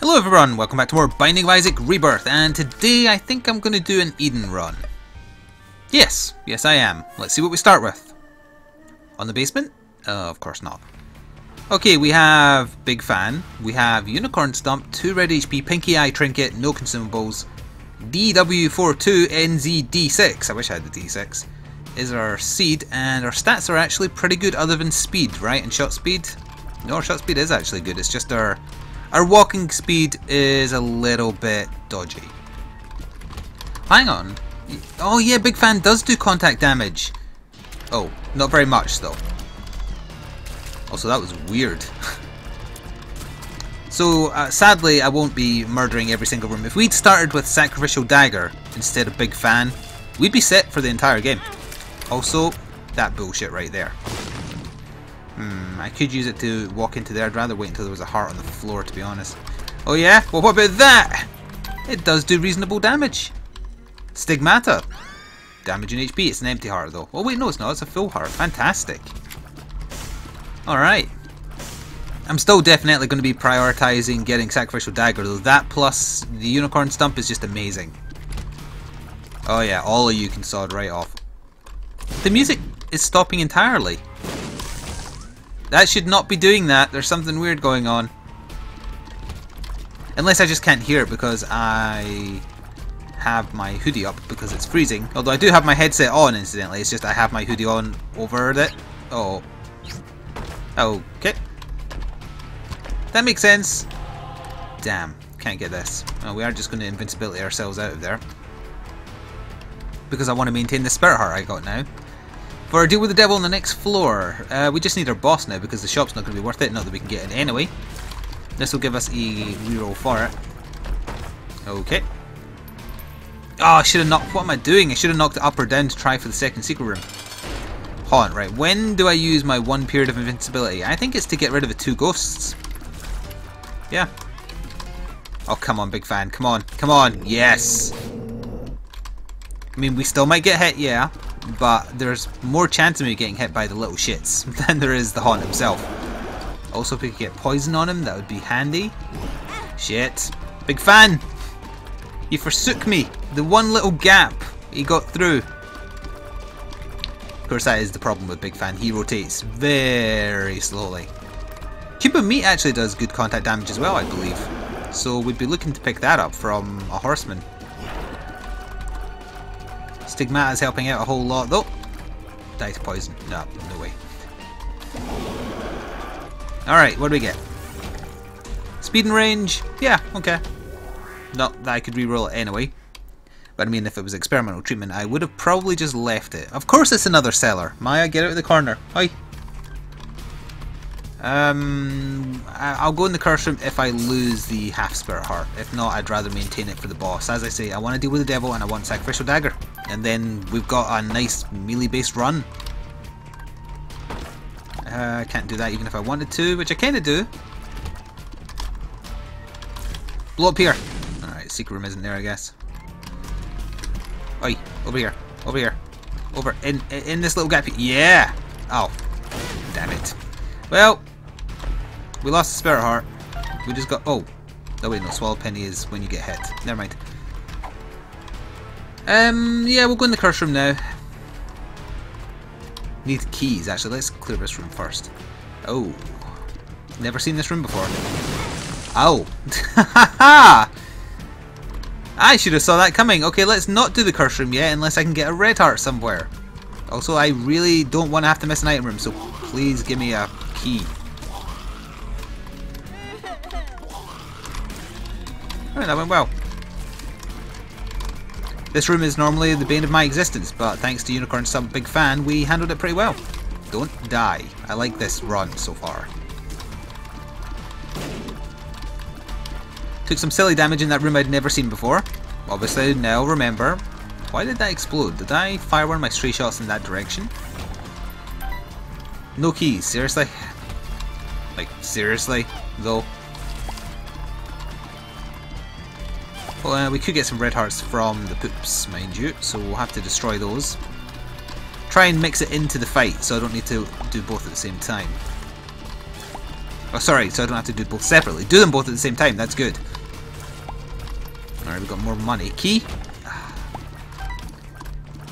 Hello everyone, welcome back to more Binding of Isaac Rebirth, and today I think I'm going to do an Eden run. Yes I am. Let's see what we start with. On the basement? Of course not. Okay, we have Big Fan, we have Unicorn Stump, 2 red HP, Pinky Eye Trinket, no consumables, DW42NZD6, I wish I had the D6, is our seed, and our stats are actually pretty good other than speed, right? And shot speed? No, our shot speed is actually good, it's just our walking speed is a little bit dodgy. Hang on. Oh yeah, Big Fan does do contact damage. Oh, not very much though. Also, that was weird. So, sadly, I won't be murdering every single room. If we'd started with Sacrificial Dagger instead of Big Fan, we'd be set for the entire game. Also, that bullshit right there. I could use it to walk into there. I'd rather wait until there was a heart on the floor, to be honest. Oh yeah? Well, what about that? It does do reasonable damage. Stigmata. Damage in HP. It's an empty heart, though. Oh wait, no it's not. It's a full heart. Fantastic. Alright. I'm still definitely going to be prioritising getting Sacrificial Dagger, though. That plus the Unicorn Stump is just amazing. Oh yeah, all of you can sod right off. The music is stopping entirely. That should not be doing that. There's something weird going on. Unless I just can't hear it because I have my hoodie up because it's freezing. Although I do have my headset on, incidentally. It's just I have my hoodie on over it. Oh. Okay. That makes sense. Damn. Can't get this. Well, we are just going to invincibility ourselves out of there. Because I want to maintain the spirit heart I got now. For our deal with the devil on the next floor, we just need our boss now because the shop's not going to be worth it, not that we can get it anyway. This will give us a reroll for it. Okay. Oh, I should have knocked, what am I doing? I should have knocked it up or down to try for the second secret room. Haunt, right, when do I use my one period of invincibility? I think it's to get rid of the two ghosts. Yeah. Oh, come on, Big Fan, come on, come on, yes! I mean, we still might get hit, yeah. But there's more chance of me getting hit by the little shits than there is the haunt himself. Also, if we could get poison on him, that would be handy. Shit. Big Fan! You forsook me! The one little gap he got through. Of course, that is the problem with Big Fan. He rotates very slowly. Cube of Meat actually does good contact damage as well, I believe. So we'd be looking to pick that up from a horseman. Stigmata is helping out a whole lot though. Dice poison. No, no way. Alright, what do we get? Speed and range. Yeah, okay. Not that I could reroll it anyway. But I mean, if it was experimental treatment, I would have probably just left it. Of course it's another cellar. Maya, get out of the corner. Oi. I'll go in the curse room if I lose the half spirit heart. If not, I'd rather maintain it for the boss. As I say, I want to deal with the devil and I want Sacrificial Dagger. And then we've got a nice melee based run. I can't do that even if I wanted to, which I kind of do. Blow up here. Alright, secret room isn't there I guess. Oi, over here, over here. Over, in this little gap here. Yeah! Oh, damn it. Well, we lost the spirit heart. We just got... Oh. Oh wait, no. Swallow penny is when you get hit. Never mind. Yeah, we'll go in the curse room now. Need keys, actually. Let's clear this room first. Oh. Never seen this room before. Ow. Ha! I should have saw that coming. Okay, let's not do the curse room yet unless I can get a red heart somewhere. Also, I really don't want to have to miss an item room, so please give me a key. Oh, that went well. This room is normally the bane of my existence, but thanks to Unicorn Stump Big Fan, we handled it pretty well. Don't die. I like this run so far. Took some silly damage in that room I'd never seen before. Obviously, now remember. Why did that explode? Did I fire one of my stray shots in that direction? No keys, seriously? Like, seriously, though? Well, we could get some red hearts from the poops, mind you, so we'll have to destroy those. Try and mix it into the fight, so I don't need to do both at the same time. Oh, sorry, so I don't have to do both separately. Do them both at the same time, that's good. Alright, we've got more money. Key?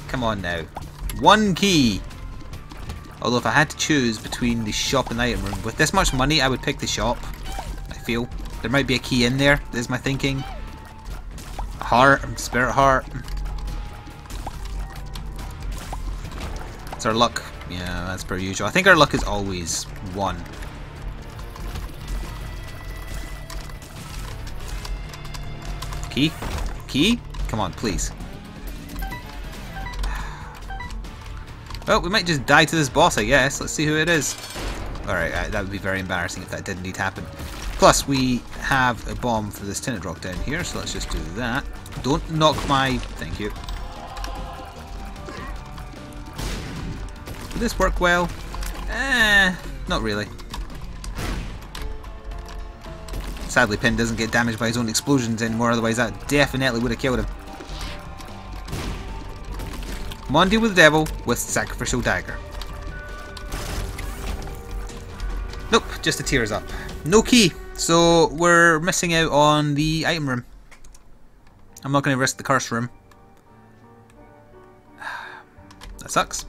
Come on now. One key! Although if I had to choose between the shop and the item room, with this much money I would pick the shop, I feel. There might be a key in there, is my thinking. A heart, spirit heart. It's our luck. Yeah, that's per usual. I think our luck is always one. Key? Key? Come on, please. Well, we might just die to this boss, I guess. Let's see who it is. Alright, that would be very embarrassing if that did indeed happen. Plus, we have a bomb for this tinted rock down here, so let's just do that. Don't knock my... Thank you. Will this work well? Eh, not really. Sadly, Pin doesn't get damaged by his own explosions anymore, otherwise that definitely would have killed him. Monday with the devil with Sacrificial Dagger. Nope, just the tears up. No key, so we're missing out on the item room. I'm not going to risk the curse room. That sucks.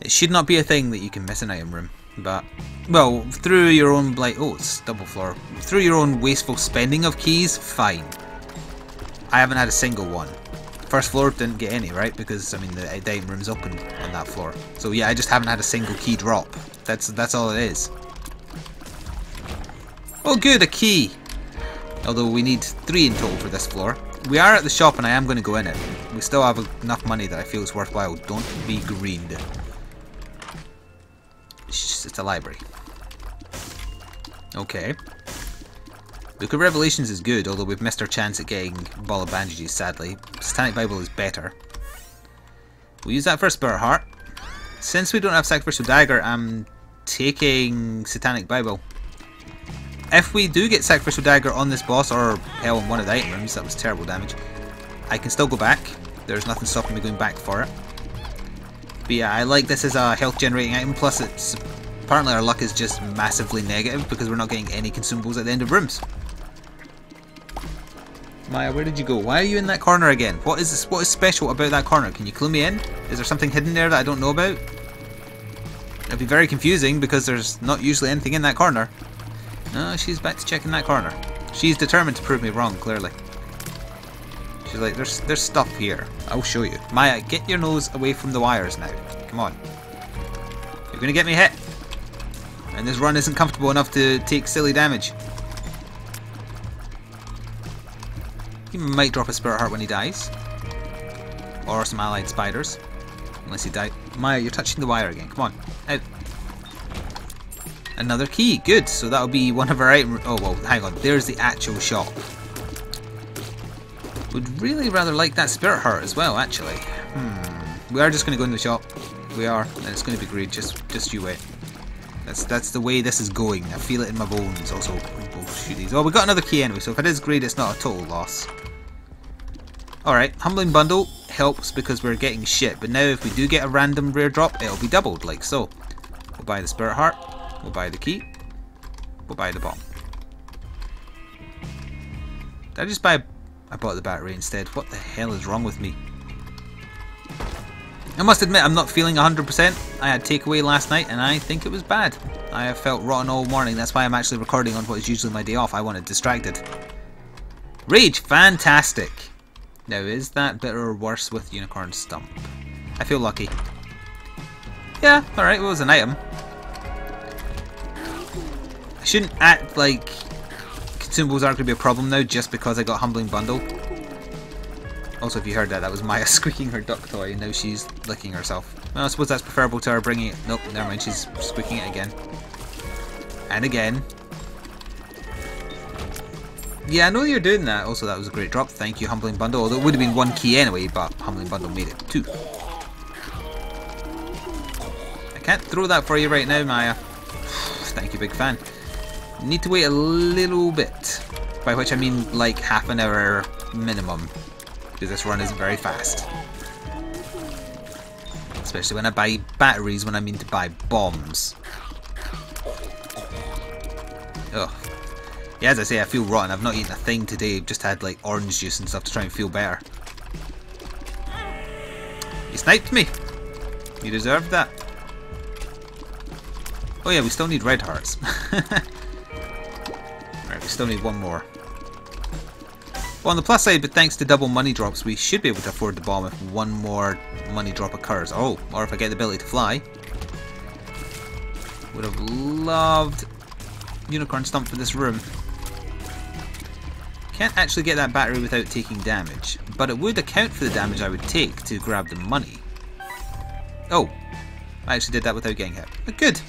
It should not be a thing that you can miss an item room, but well, through your own blight. Oh, it's double floor. Through your own wasteful spending of keys, fine. I haven't had a single one. First floor didn't get any, right? Because I mean the dining room's open on that floor. So yeah, I just haven't had a single key drop. That's all it is. Oh good, a key. Although we need 3 in total for this floor. We are at the shop and I am going to go in it. We still have enough money that I feel it's worthwhile. Don't be greened. It's a library. Okay. Book of Revelations is good, although we've missed our chance at getting Ball of Bandages, sadly. Satanic Bible is better. We'll use that for Spirit Heart. Since we don't have Sacrificial Dagger, I'm taking Satanic Bible. If we do get Sacrificial Dagger on this boss, or hell, in one of the item rooms, that was terrible damage, I can still go back. There's nothing stopping me going back for it. But yeah, I like this as a health generating item, plus it's... Apparently our luck is just massively negative because we're not getting any consumables at the end of rooms. Maya, where did you go? Why are you in that corner again? What is this? What is special about that corner? Can you clue me in? Is there something hidden there that I don't know about? It'd be very confusing because there's not usually anything in that corner. No, she's back to checking that corner. She's determined to prove me wrong, clearly. She's like, there's stuff here. I'll show you. Maya, get your nose away from the wires now. Come on. You're gonna get me hit. And this run isn't comfortable enough to take silly damage. He might drop a spirit heart when he dies. Or some allied spiders. Unless he dies. Maya, you're touching the wire again. Come on. Out. Another key. Good. So that'll be one of our item... Oh, well, hang on. There's the actual shop. Would really rather like that spirit heart as well, actually. We are just going to go in the shop. We are. And it's going to be greed. Just you wait. That's the way this is going. I feel it in my bones. Also, we'll shoot these. Oh, we got another key anyway, so if it is great, it's not a total loss. Alright, Humbling Bundle helps because we're getting shit, but now if we do get a random rare drop, it'll be doubled, like so. We'll buy the Spirit Heart, we'll buy the key, we'll buy the bomb. Did I just buy... I bought the battery instead. What the hell is wrong with me? I must admit, I'm not feeling 100%. I had takeaway last night and I think it was bad. I have felt rotten all morning, that's why I'm actually recording on what is usually my day off. I wanted distracted. Rage, fantastic! Now, is that better or worse with Unicorn Stump? I feel lucky. Yeah, alright, well, it was an item. I shouldn't act like consumables aren't going to be a problem now just because I got Humbling Bundle. Also, if you heard that, that was Maya squeaking her duck toy and now she's licking herself. Well, I suppose that's preferable to her bringing it... Nope, never mind, she's squeaking it again. And again. Yeah, I know you're doing that. Also, that was a great drop. Thank you, Humbling Bundle. Although it would have been one key anyway, but Humbling Bundle made it 2. I can't throw that for you right now, Maya. Thank you, Big Fan. Need to wait a little bit. By which I mean, like, half an hour minimum. Because this run isn't very fast. Especially when I buy batteries when I mean to buy bombs. Ugh. Yeah, as I say, I feel rotten. I've not eaten a thing today. Just had like orange juice and stuff to try and feel better. You sniped me. You deserved that. Oh yeah, we still need red hearts. Alright, we still need one more. Well, on the plus side, but thanks to double money drops, we should be able to afford the bomb if one more money drop occurs. Oh, or if I get the ability to fly. Would have loved Unicorn Stump for this room. Can't actually get that battery without taking damage, but it would account for the damage I would take to grab the money. Oh, I actually did that without getting hit. But good.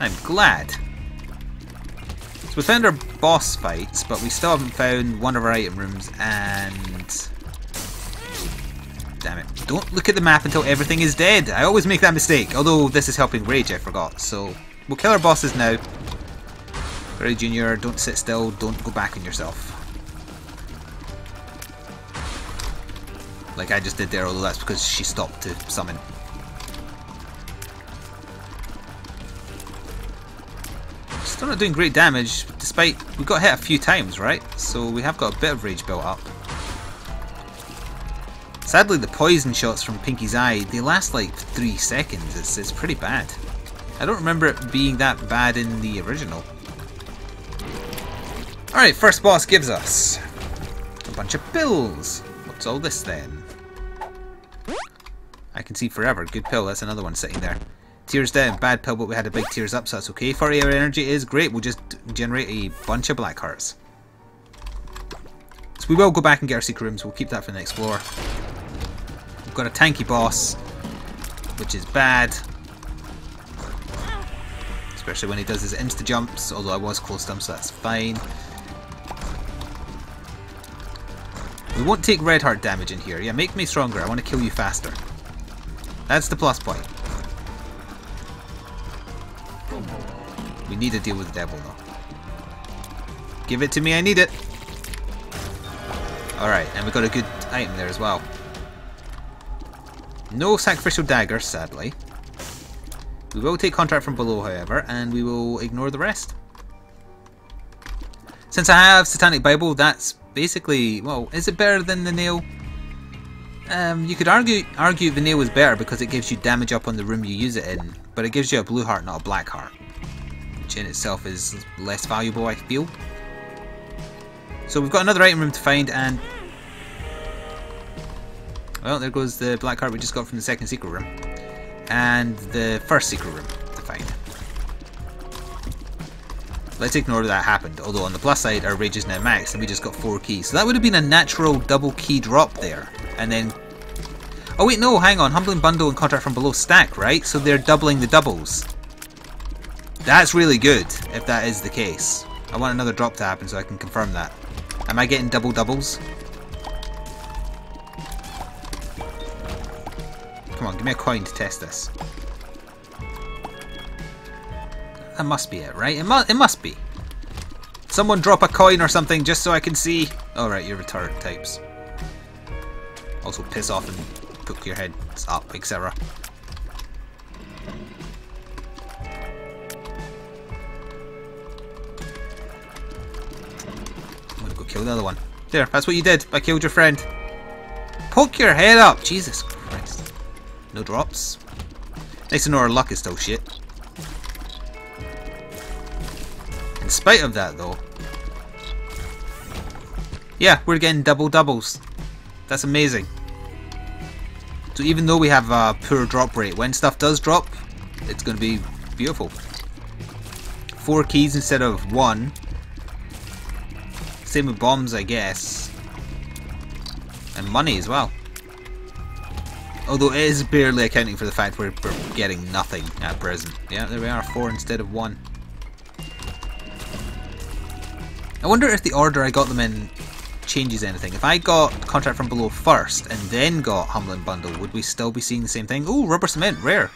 I'm glad. So we found our boss fights, but we still haven't found one of our item rooms and... Damn it. Don't look at the map until everything is dead. I always make that mistake. Although this is helping Rage, I forgot. So we'll kill our bosses now. Very Junior, don't sit still. Don't go back on yourself. Like I just did there, although that's because she stopped to summon. Still not doing great damage, despite we got hit a few times, right? So we have got a bit of rage built up. Sadly, the poison shots from Pinky's Eye, they last like 3 seconds. It's pretty bad. I don't remember it being that bad in the original. Alright, first boss gives us a bunch of pills. What's all this then? I can see forever. Good pill, that's another one sitting there. Tears down, bad pill, but we had a big tears up, so that's okay. 40 air energy is great, we'll just generate a bunch of black hearts. So we will go back and get our secret rooms, we'll keep that for the next floor. We've got a tanky boss, which is bad. Especially when he does his insta jumps, although I was close to him, so that's fine. We won't take red heart damage in here. Yeah, make me stronger. I want to kill you faster. That's the plus point. We need to deal with the devil, though. Give it to me. I need it. Alright, and we got a good item there as well. No Sacrificial Dagger, sadly. We will take Contract from Below, however, and we will ignore the rest. Since I have Satanic Bible, that's basically, well, is it better than the nail? You could argue the nail is better because it gives you damage up on the room you use it in, but it gives you a blue heart, not a black heart, which in itself is less valuable, I feel. So we've got another item room to find, and well, there goes the black heart we just got from the second secret room. And the first secret room to find. Let's ignore that happened, although on the plus side our rage is now maxed and we just got 4 keys. So that would have been a natural double key drop there. And then... Oh wait, no, hang on. Humbling Bundle and Contract from Below stack, right? So they're doubling the doubles. That's really good, if that is the case. I want another drop to happen so I can confirm that. Am I getting double doubles? Come on, give me a coin to test this. That must be it, right? It must be. Someone drop a coin or something just so I can see. Alright, you're retarded types. Also piss off and poke your heads up, etc. I'm gonna go kill the other one. There, that's what you did. I killed your friend. Poke your head up! Jesus Christ. No drops. Nice to know our luck is still shit. In spite of that though. Yeah, we're getting double doubles. That's amazing. So even though we have a poor drop rate, when stuff does drop, it's going to be beautiful. 4 keys instead of 1. Same with bombs, I guess. And money as well. Although it is barely accounting for the fact we're getting nothing at present. Yeah, there we are, 4 instead of 1. I wonder if the order I got them in changes anything. If I got Contract from Below first and then got Humbling Bundle, would we still be seeing the same thing? Ooh, Rubber Cement, rare.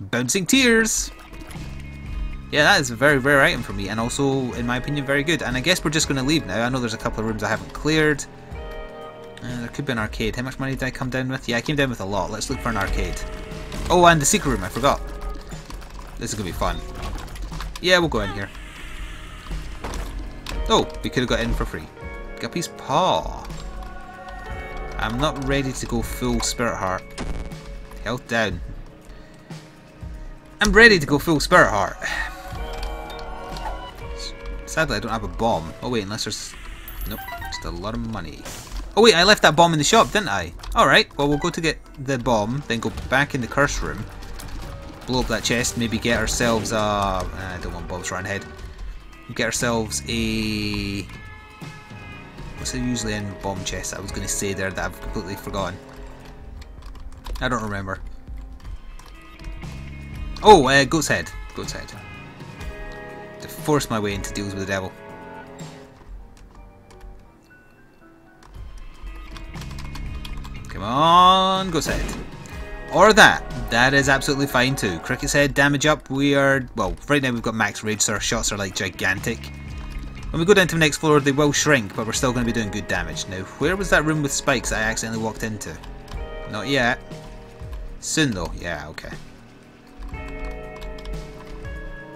Bouncing Tears. Yeah, that is a very rare item for me and also, in my opinion, very good. And I guess we're just going to leave now. I know there's a couple of rooms I haven't cleared. There could be an arcade. How much money did I come down with? Yeah, I came down with a lot. Let's look for an arcade. Oh, and the secret room. I forgot. This is going to be fun. Yeah, we'll go in here. Oh, we could have got in for free. Guppy's paw. I'm not ready to go full Spirit Heart. Health down. I'm ready to go full Spirit Heart. Sadly, I don't have a bomb. Oh wait, unless there's... Nope, just a lot of money. Oh wait, I left that bomb in the shop, didn't I? Alright, well we'll go to get the bomb, then go back in the curse room. Blow up that chest, maybe get ourselves a... I don't want Bob's round head. Get ourselves a... What's it usually in bomb chests? I was going to say there that I've completely forgotten. I don't remember. Oh, goat's head. Goat's head. To force my way into deals with the devil. Come on, goat's head. Or that. That is absolutely fine too. Cricket's head, damage up. We are... Well, right now we've got max rage, so our shots are like gigantic. When we go down to the next floor, they will shrink, but we're still going to be doing good damage. Now, where was that room with spikes I accidentally walked into? Not yet. Soon, though. Yeah, okay.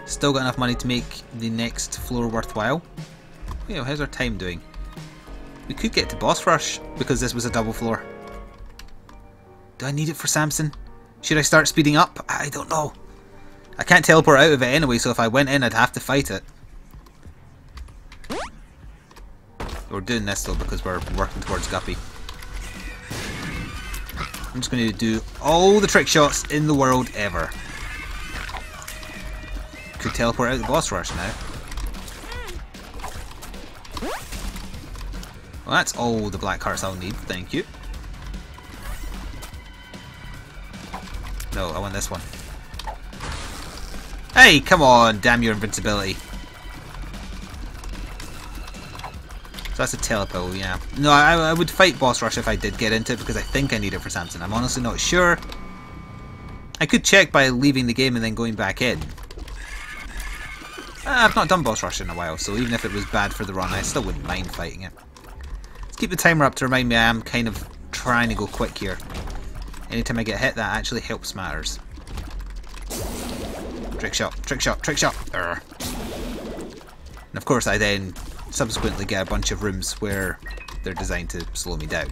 Still got enough money to make the next floor worthwhile. You know, how's our time doing? We could get to Boss Rush, because this was a double floor. Do I need it for Samson? Should I start speeding up? I don't know. I can't teleport out of it anyway, so if I went in, I'd have to fight it. We're doing this though because we're working towards Guppy. I'm just going to do all the trick shots in the world ever. Could teleport out the Boss Rush now. Well, that's all the black hearts I'll need, thank you. No, I want this one. Hey, come on, damn your invincibility. So that's a telepole, yeah. No, I would fight Boss Rush if I did get into it because I think I need it for Samson. I'm honestly not sure. I could check by leaving the game and then going back in. I've not done Boss Rush in a while, so even if it was bad for the run, I still wouldn't mind fighting it. Let's keep the timer up to remind me I am kind of trying to go quick here. Anytime I get hit, that actually helps matters. Trick shot, trick shot, trick shot. Urgh. And of course I then... subsequently get a bunch of rooms where they're designed to slow me down.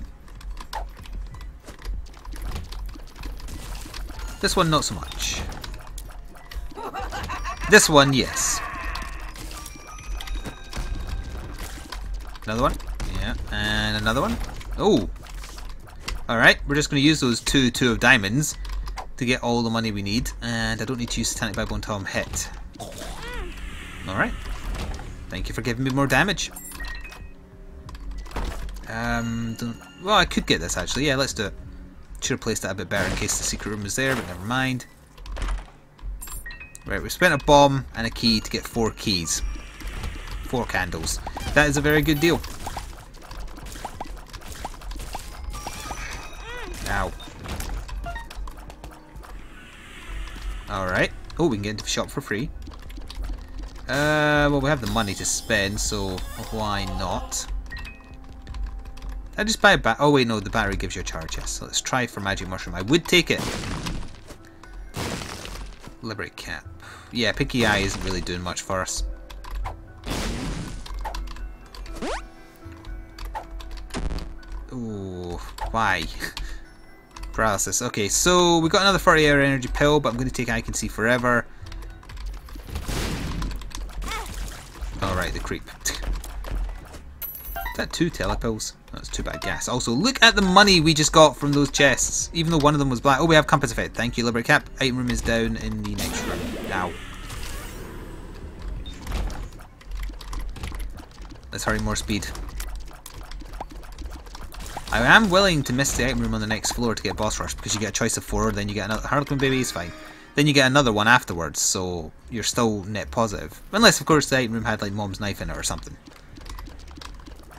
This one not so much. This one, yes. Another one. Yeah, and another one. Oh! Alright, we're just going to use those two of diamonds to get all the money we need, and I don't need to use Satanic Bible until I'm hit. Alright. Thank you for giving me more damage. Well, I could get this actually. Yeah, let's do it. Should have placed that a bit better in case the secret room was there, but never mind. Right, we spent a bomb and a key to get 4 keys. 4 candles. That is a very good deal. Ow. Alright. Oh, we can get into the shop for free. Well, we have the money to spend, so why not? I just buy a bat. Oh wait, no, the battery gives you a charge. Yes, so let's try for magic mushroom. I would take it. Liberty cap. Yeah, Pinky Eye isn't really doing much for us. Ooh, why? Paralysis. Okay, so we got another 40 hour energy pill, but I'm going to take I Can See Forever. Alright, the creep. Is that 2 telepills? That's 2 bad gas. Also, look at the money we just got from those chests. Even though one of them was black. Oh, we have Compass Effect. Thank you, Liberty Cap. Item room is down in the next room. Now. Let's hurry more speed. I am willing to miss the item room on the next floor to get Boss Rush because you get a choice of 4, then you get another Harlequin Baby, it's fine. Then you get another one afterwards, so you're still net positive. Unless, of course, the item room had like Mom's Knife in it or something.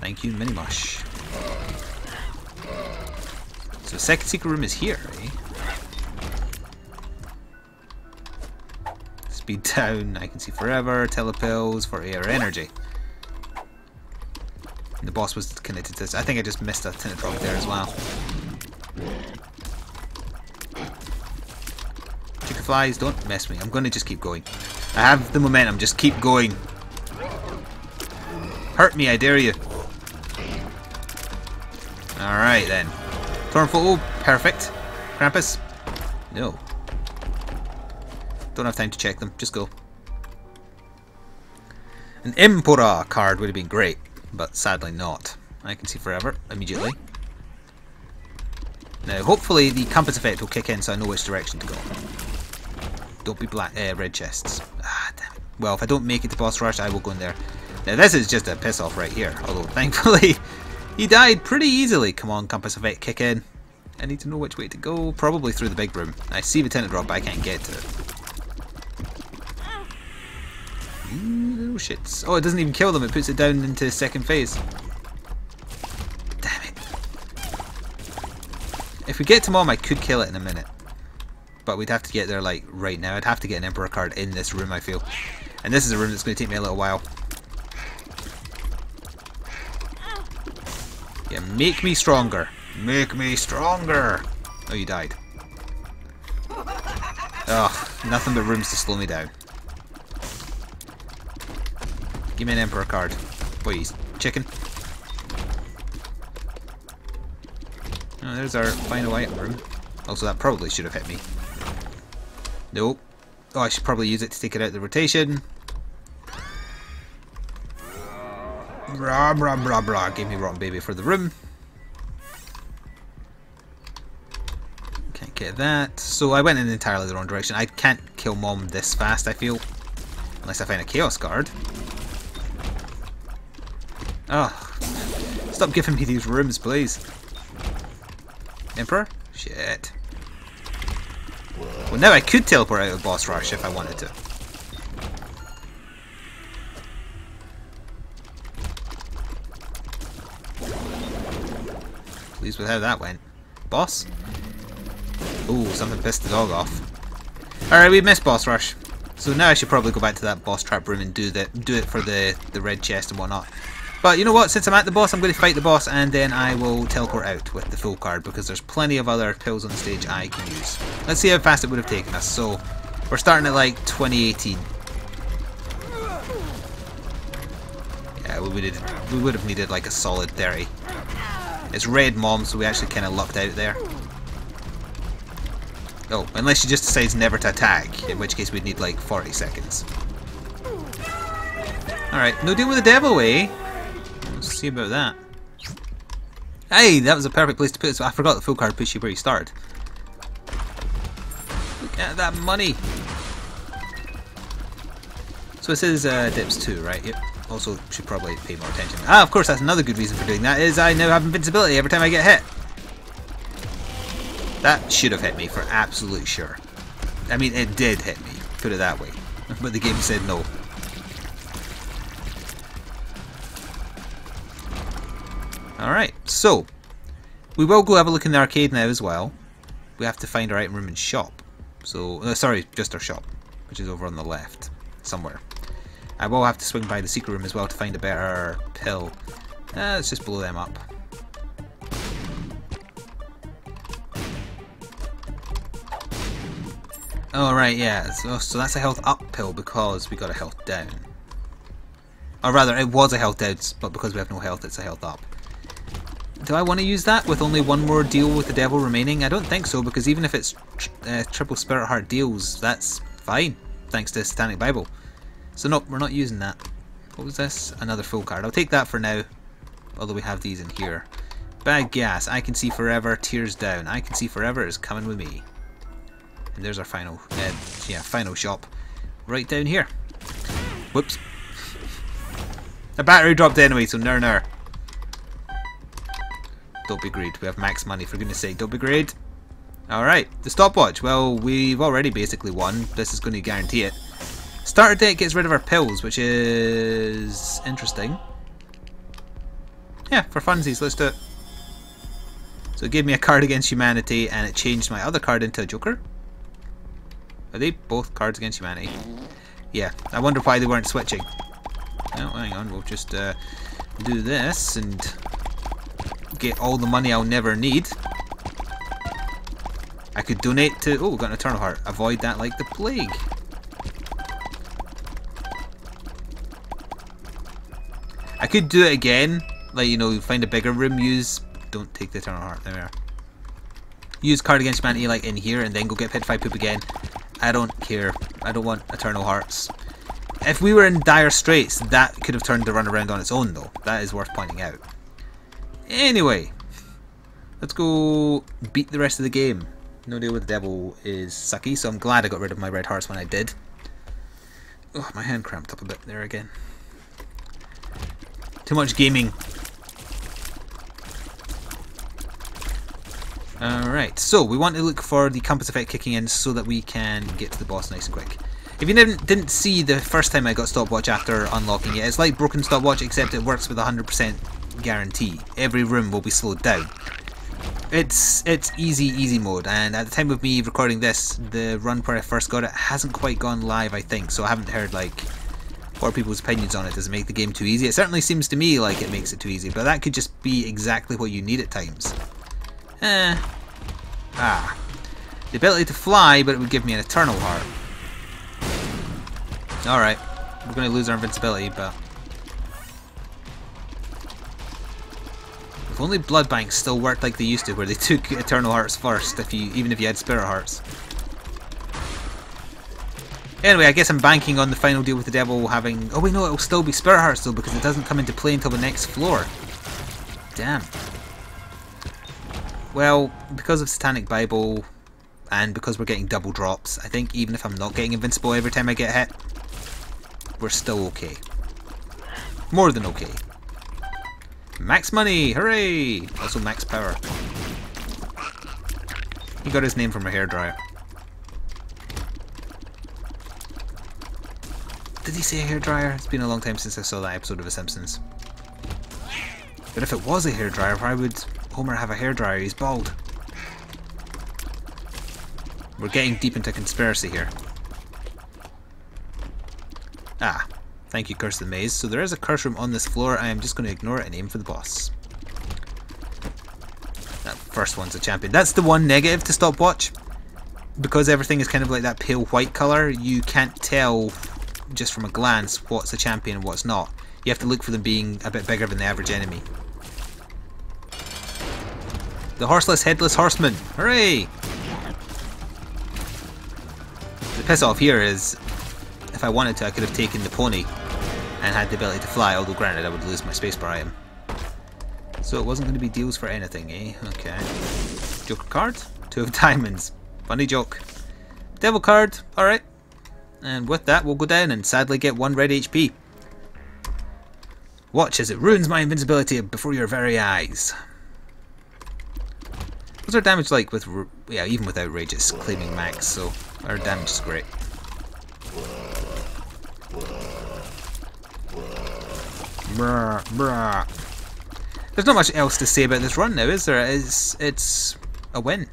Thank you, Mini Mush. So the second secret room is here, eh? Speed down, I Can See Forever, telepills for air energy. And the boss was connected to this. I think I just missed a tinnatrog there as well. Flies, don't mess me. I'm going to just keep going. I have the momentum, just keep going. Hurt me, I dare you. Alright then. Tornfoot, perfect. Krampus? No. Don't have time to check them, just go. An Emperor card would have been great, but sadly not. I can see forever, immediately. Now, hopefully the compass effect will kick in so I know which direction to go. Don't be black, red chests. Ah, damn it. Well, if I don't make it to Boss Rush, I will go in there. Now, this is just a piss-off right here. Although, thankfully, he died pretty easily. Come on, compass effect, kick in. I need to know which way to go. Probably through the big room. I see the tenant drop, but I can't get to it. Ooh, shits. Oh, it doesn't even kill them. It puts it down into second phase. Damn it. If we get to Mom, I could kill it in a minute. But we'd have to get there, like, right now. I'd have to get an Emperor card in this room, I feel. And this is a room that's going to take me a little while. Yeah, make me stronger. Make me stronger! Oh, you died. Oh, nothing but rooms to slow me down. Give me an Emperor card. Please. Chicken. Oh, there's our final item room. Also, that probably should have hit me. Nope. Oh, I should probably use it to take it out of the rotation. Bra, bra, bra, bra. Give me Rotten Baby for the room. Can't get that. So I went in entirely the wrong direction. I can't kill Mom this fast, I feel. Unless I find a Chaos card. Oh, stop giving me these rooms, please. Emperor? Shit. Well, now I could teleport out of Boss Rush if I wanted to. Pleased with how that went. Boss? Ooh, something pissed the dog off. Alright, we missed Boss Rush. So now I should probably go back to that boss trap room and do it for the red chest and whatnot. But you know what, since I'm at the boss, I'm going to fight the boss and then I will teleport out with the full card because there's plenty of other pills on the stage I can use. Let's see how fast it would have taken us. So, we're starting at like 2018. Yeah, we would have needed like a solid 30. It's red Mom, so we actually kind of lucked out there. Oh, unless she just decides never to attack, in which case we'd need like 40 seconds. Alright, no deal with the devil, eh? See about that. Hey, that was a perfect place to put it. So I forgot the full card puts you where you started. Look at that money. So it says dips too, right? Yep. Also, should probably pay more attention. Ah, of course, that's another good reason for doing that is I now have invincibility every time I get hit. That should have hit me for absolute sure. I mean, it did hit me. Put it that way. But the game said no. Alright, so we will go have a look in the arcade now as well. We have to find our item room and shop. So, no, sorry, just our shop, which is over on the left, somewhere. I will have to swing by the secret room as well to find a better pill. Let's just blow them up. Alright, yeah, so that's a health up pill because we got a health down. Or rather, it was a health down, but because we have no health, it's a health up. Do I want to use that with only one more deal with the devil remaining? I don't think so, because even if it's triple spirit heart deals, that's fine, thanks to Satanic Bible. So nope, we're not using that. What was this? Another full card. I'll take that for now, although we have these in here. Bad gas, I can see forever, tears down. I can see forever is coming with me. And there's our final, final shop, right down here. Whoops. The battery dropped anyway, so ner ner. Don't be greed, we have max money, for goodness sake, don't be greed. Alright, the stopwatch, well, we've already basically won, this is going to guarantee it. Starter deck gets rid of our pills, which is interesting. Yeah, for funsies, let's do it. So it gave me a Card Against Humanity, and it changed my other card into a Joker. Are they both Cards Against Humanity? Yeah, I wonder why they weren't switching. Oh, hang on, we'll just do this, and get all the money I'll never need. I could donate to... Oh, we've got an Eternal Heart. Avoid that like the plague. I could do it again, like, you know, find a bigger room, use, don't take the Eternal Heart, there we are. Use Card Against Humanity, like, in here, and then go get Pitify Poop again. I don't care. I don't want Eternal Hearts. If we were in dire straits, that could have turned the run around on its own, though. That is worth pointing out. Anyway, let's go beat the rest of the game. No Deal with the Devil is sucky, so I'm glad I got rid of my red hearts when I did. Oh, my hand cramped up a bit there again. Too much gaming. Alright, so we want to look for the Compass Effect kicking in so that we can get to the boss nice and quick. If you didn't see the first time I got Stopwatch after unlocking it, it's like Broken Stopwatch except it works with 100% guarantee. Every room will be slowed down. It's easy mode, and at the time of me recording this, the run where I first got it hasn't quite gone live, I think, so I haven't heard, like, what are people's opinions on it. Does it make the game too easy? It certainly seems to me like it makes it too easy, but that could just be exactly what you need at times. The ability to fly, but it would give me an Eternal Heart. Alright, we're going to lose our invincibility, but... if only blood banks still worked like they used to, where they took Eternal Hearts first, even if you had Spirit Hearts. Anyway, I guess I'm banking on the final Deal with the Devil having... oh wait, no, it'll still be Spirit Hearts though, because it doesn't come into play until the next floor. Damn. Well, because of Satanic Bible, and because we're getting double drops, I think even if I'm not getting invincible every time I get hit, we're still okay. More than okay. Max money, hooray! Also max power. He got his name from a hairdryer. Did he say a hairdryer? It's been a long time since I saw that episode of The Simpsons. But if it was a hairdryer, why would Homer have a hairdryer? He's bald. We're getting deep into conspiracy here. Ah. Thank you, Curse of the Maze. So there is a curse room on this floor. I am just going to ignore it and aim for the boss. That first one's a champion. That's the one negative to Stopwatch. Because everything is kind of like that pale white colour, you can't tell just from a glance what's a champion and what's not. You have to look for them being a bit bigger than the average enemy. The horseless, headless horseman. Hooray! The piss off here is, if I wanted to, I could have taken the pony and had the ability to fly, although granted I would lose my spacebar item. So it wasn't going to be deals for anything, eh? Okay. Joker card, Two of Diamonds. Funny joke. Devil card, alright. And with that we'll go down and sadly get one red HP. Watch as it ruins my invincibility before your very eyes. What's our damage like with... yeah, even with Outrage it's claiming max, so our damage is great. There's not much else to say about this run now, is there? It's a win.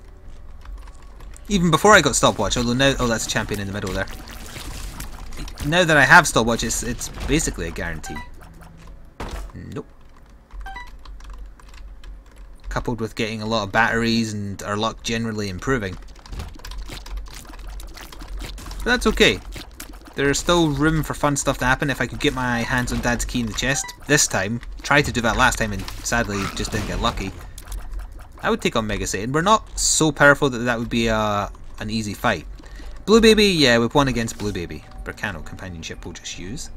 Even before I got Stopwatch, although now... oh, that's a champion in the middle there. Now that I have Stopwatch, it's basically a guarantee. Nope. Coupled with getting a lot of batteries and our luck generally improving. But that's okay. There's still room for fun stuff to happen. If I could get my hands on Dad's key in the chest this time, tried to do that last time and sadly just didn't get lucky, I would take on Mega Satan. We're not so powerful that that would be an easy fight. Blue Baby, yeah, we've won against Blue Baby. Bracano companionship we'll just use.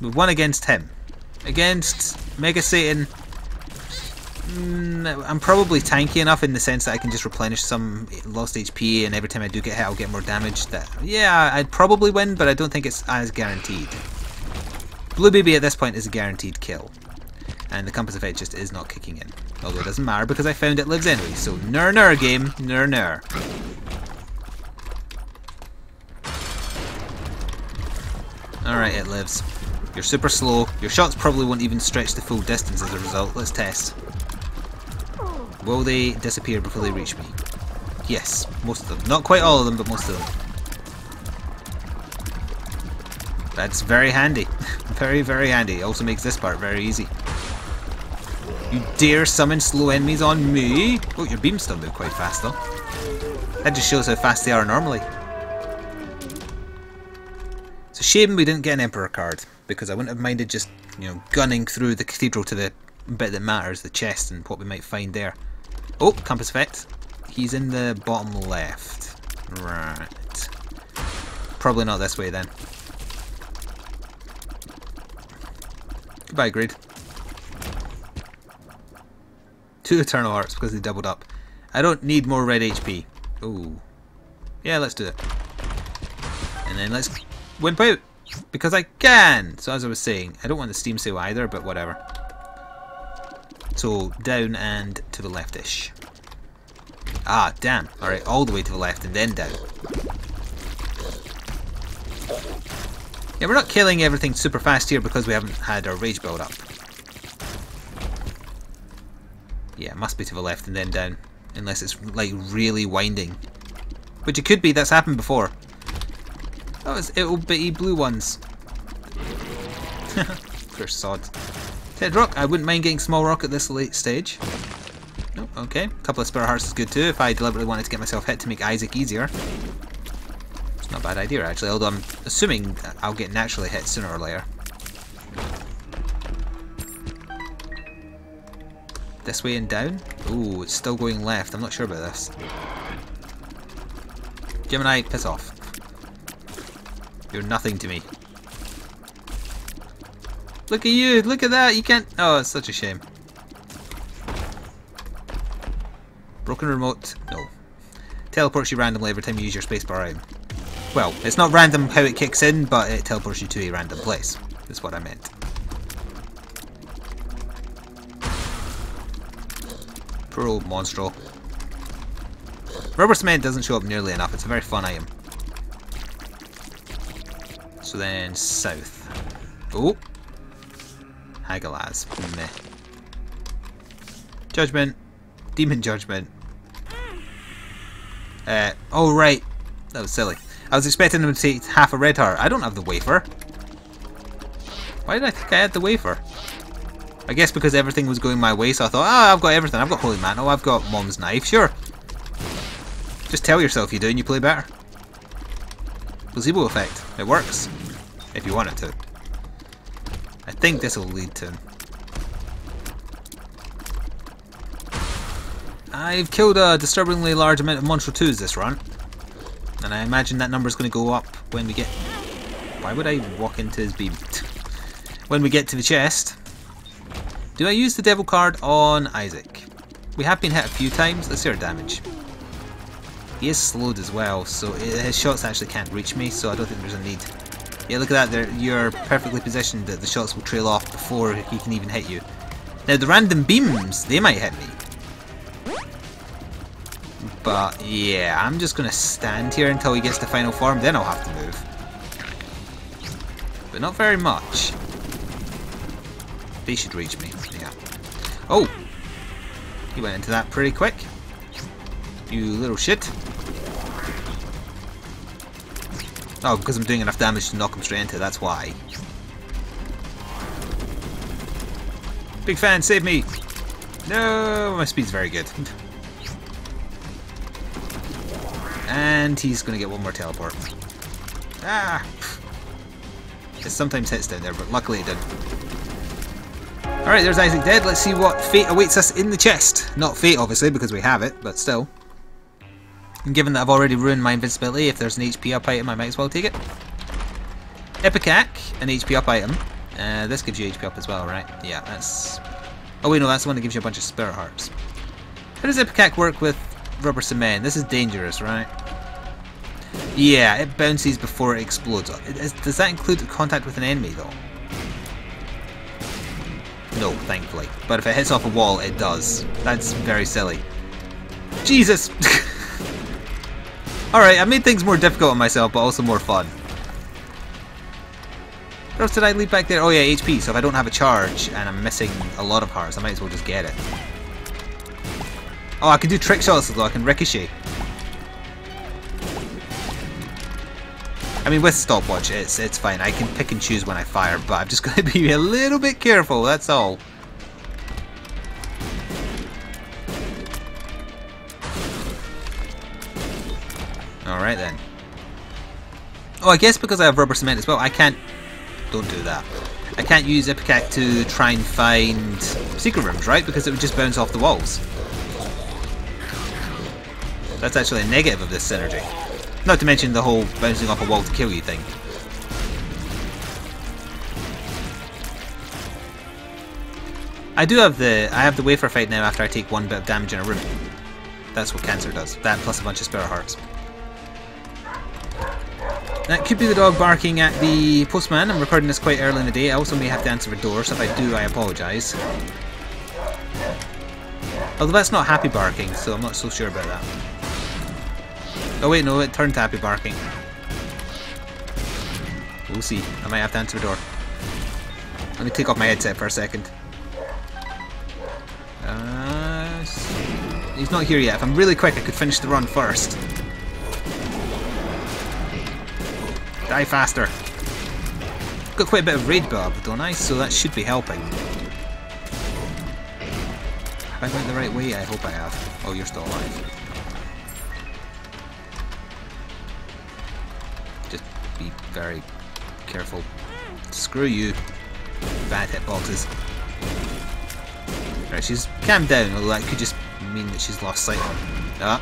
We've won against him. Against Mega Satan, I'm probably tanky enough in the sense that I can just replenish some lost HP, and every time I do get hit I'll get more damage. That, yeah, I'd probably win, but I don't think it's as guaranteed. Blue Baby at this point is a guaranteed kill, and the Compass Effect just is not kicking in. Although it doesn't matter because I found It Lives anyway, so ner game, ner. Alright, It Lives. You're super slow, your shots probably won't even stretch the full distance as a result. Let's test. Will they disappear before they reach me? Yes, most of them. Not quite all of them, but most of them. That's very handy. Very handy. It also makes this part very easy. You dare summon slow enemies on me? Oh, your beams still move quite fast though. That just shows how fast they are normally. It's a shame we didn't get an Emperor card, because I wouldn't have minded just, you know, gunning through the cathedral to the bit that matters, the chest, and what we might find there. Oh, Compass Effect. He's in the bottom left. Right. Probably not this way then. Goodbye, Grid. Two Eternal Hearts because they doubled up. I don't need more red HP. Ooh. Yeah, let's do it. And then let's wimp out, because I can! So as I was saying, I don't want the Steam sale either, but whatever. So, down and to the left-ish. Ah, damn. Alright, all the way to the left and then down. Yeah, we're not killing everything super fast here because we haven't had our rage build up. Yeah, it must be to the left and then down. Unless it's, like, really winding. Which it could be, that's happened before. Oh, it's little bitty blue ones. Poor sod. Ted Rock, I wouldn't mind getting Small Rock at this late stage. Oh, okay. A couple of Spirit Hearts is good too, if I deliberately wanted to get myself hit to make Isaac easier. It's not a bad idea actually, although I'm assuming that I'll get naturally hit sooner or later. This way and down? Ooh, it's still going left, I'm not sure about this. Gemini, piss off. You're nothing to me. Look at you! Look at that! You can't... Oh, it's such a shame. Broken remote? No. Teleports you randomly every time you use your spacebar item. Well, it's not random how it kicks in, but it teleports you to a random place. That's what I meant. Poor old monstro. Rubber Cement doesn't show up nearly enough. It's a very fun item. So then, south. Oh! Hagalaz. Meh. Judgment. Demon Judgment. Oh right. That was silly. I was expecting them to take half a red heart. I don't have the wafer. Why did I think I had the wafer? I guess because everything was going my way, so I thought, ah, I've got everything. I've got Holy Mantle. I've got Mom's Knife. Sure. Just tell yourself you do and you play better. Placebo effect. It works. If you want it to. I think this will lead to him. I've killed a disturbingly large amount of Monstro 2s this run. And I imagine that number's going to go up when we get... Why would I walk into his beam? When we get to the chest. Do I use the Devil card on Isaac? We have been hit a few times. Let's see our damage. He is slowed as well, so his shots actually can't reach me, so I don't think there's a need. Yeah, look at that, you're perfectly positioned that the shots will trail off before he can even hit you. Now the random beams, they might hit me. But yeah, I'm just going to stand here until he gets to final form, then I'll have to move. But not very much. They should reach me, yeah. Oh! He went into that pretty quick. You little shit. Oh, because I'm doing enough damage to knock him straight into, that's why. Big Fan, save me! No, my speed's very good. And he's going to get one more teleport. Ah! It sometimes hits down there, but luckily it didn't. Alright, there's Isaac dead. Let's see what fate awaits us in the chest. Not fate, obviously, because we have it, but still. And given that I've already ruined my invincibility, if there's an HP up item, I might as well take it. Ipecac, an HP up item. This gives you HP up as well, right? Yeah, that's... Oh wait, no, that's the one that gives you a bunch of Spirit Hearts. How does Ipecac work with Rubber Cement? This is dangerous, right? Yeah, it bounces before it explodes. Does that include contact with an enemy, though? No, thankfully. But if it hits off a wall, it does. That's very silly. Jesus! Alright, I made things more difficult on myself, but also more fun. What else did I leave back there? Oh yeah, HP, so if I don't have a charge and I'm missing a lot of hearts, I might as well just get it. Oh, I can do trick shots though, I can ricochet. I mean, with stopwatch, it's fine. I can pick and choose when I fire, but I'm just going to be a little bit careful, that's all. Alright then. Oh, I guess because I have Rubber Cement as well, I can't... Don't do that. I can't use Ipecac to try and find secret rooms, right? Because it would just bounce off the walls. That's actually a negative of this synergy. Not to mention the whole bouncing off a wall to kill you thing. I do have the... I have the wafer fight now after I take one bit of damage in a room. That's what cancer does. That plus a bunch of spare hearts. That could be the dog barking at the postman. I'm recording this quite early in the day. I also may have to answer a door, so if I do, I apologise. Although that's not happy barking, so I'm not so sure about that. Oh wait, no, it turned to happy barking. We'll see. I might have to answer a door. Let me take off my headset for a second. He's not here yet. If I'm really quick, I could finish the run first. Die faster. Got quite a bit of raid build up, don't I? So that should be helping. Have I went the right way? I hope I have. Oh, you're still alive. Just be very careful. Screw you. Bad hitboxes. Right, she's calmed down, although that could just mean that she's lost sight of him. Ah.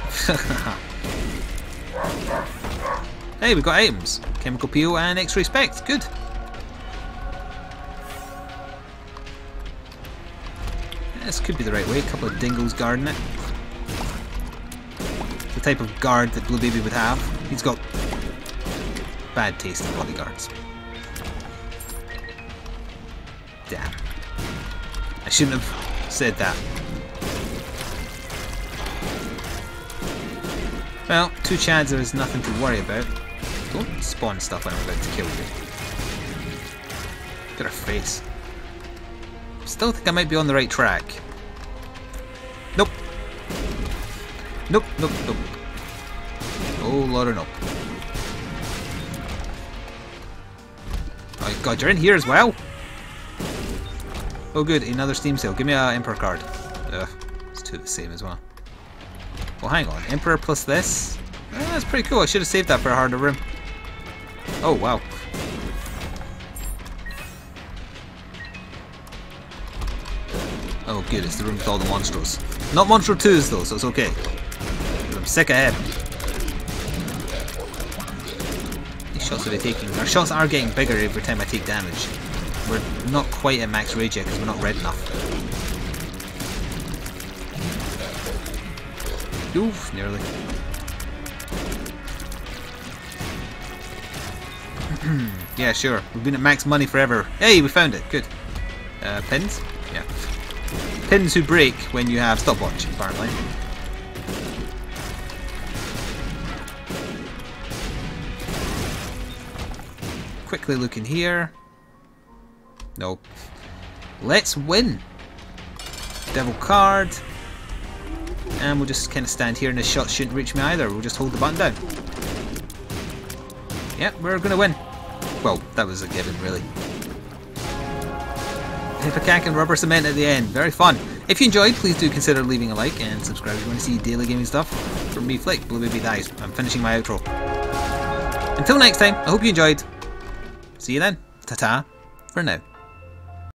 Hey, we've got items. Chemical peel and X-ray specs. Good. This could be the right way. A couple of dingles guarding it. The type of guard that Blue Baby would have. He's got bad taste in bodyguards. Damn. I shouldn't have said that. Well, two chads, there is nothing to worry about. Don't spawn stuff when I'm about to kill you. Look at her face. Still think I might be on the right track. Nope. Nope, nope, nope. Oh, Lord, nope. Oh, God, you're in here as well? Oh, good, another Steam sale. Give me an Emperor card. Ugh, it's two of the same as well. Well, hang on. Emperor plus this? Oh, that's pretty cool. I should have saved that for a harder room. Oh, wow. Oh, good. It's the room with all the monstros. Not monstro 2s, though, so it's okay. I'm sick of him. These shots that we're taking... Our shots are getting bigger every time I take damage. We're not quite at max rage yet because we're not red enough. Oof, nearly. Yeah, sure. We've been at max money forever. Hey, we found it. Good. Pins? Yeah. Pins who break when you have stopwatch, apparently. Quickly look in here. Nope. Let's win. Devil card. And we'll just kind of stand here and the shot shouldn't reach me either. We'll just hold the button down. Yep, we're going to win. Well, that was a given, really. Ipecac and Rubber Cement at the end. Very fun. If you enjoyed, please do consider leaving a like and subscribe if you want to see daily gaming stuff. From me, Flick, Blue Baby dies. I'm finishing my outro. Until next time, I hope you enjoyed. See you then. Ta-ta for now.